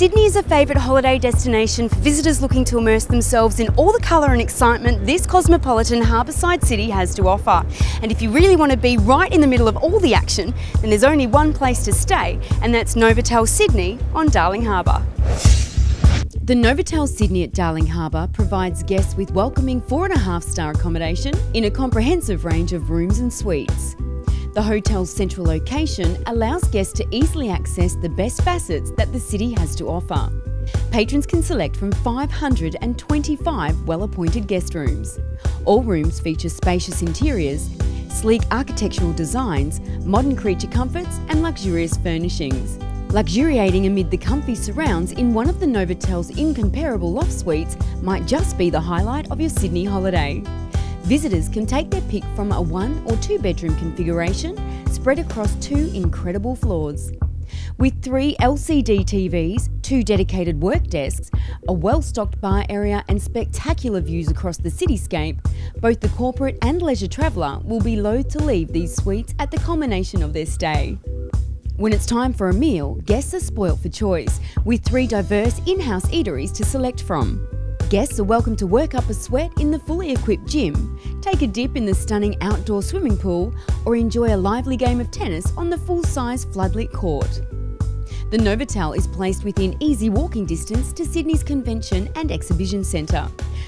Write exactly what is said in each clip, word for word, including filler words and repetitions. Sydney is a favourite holiday destination for visitors looking to immerse themselves in all the colour and excitement this cosmopolitan harbourside city has to offer. And if you really want to be right in the middle of all the action, then there's only one place to stay, and that's Novotel Sydney on Darling Harbour. The Novotel Sydney at Darling Harbour provides guests with welcoming four and a half star accommodation in a comprehensive range of rooms and suites. The hotel's central location allows guests to easily access the best facets that the city has to offer. Patrons can select from five hundred twenty-five well-appointed guest rooms. All rooms feature spacious interiors, sleek architectural designs, modern creature comforts and luxurious furnishings. Luxuriating amid the comfy surrounds in one of the Novotel's incomparable loft suites might just be the highlight of your Sydney holiday. Visitors can take their pick from a one or two bedroom configuration spread across two incredible floors. With three L C D T Vs, two dedicated work desks, a well-stocked bar area and spectacular views across the cityscape, both the corporate and leisure traveller will be loath to leave these suites at the culmination of their stay. When it's time for a meal, guests are spoilt for choice, with three diverse in-house eateries to select from. Guests are welcome to work up a sweat in the fully equipped gym, take a dip in the stunning outdoor swimming pool, or enjoy a lively game of tennis on the full-size floodlit court. The Novotel is placed within easy walking distance to Sydney's Convention and Exhibition Centre,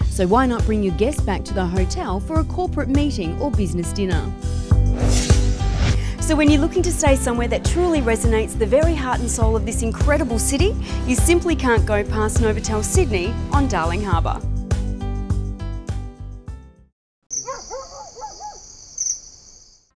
so why not bring your guests back to the hotel for a corporate meeting or business dinner? So when you're looking to stay somewhere that truly resonates the very heart and soul of this incredible city, you simply can't go past Novotel Sydney on Darling Harbour.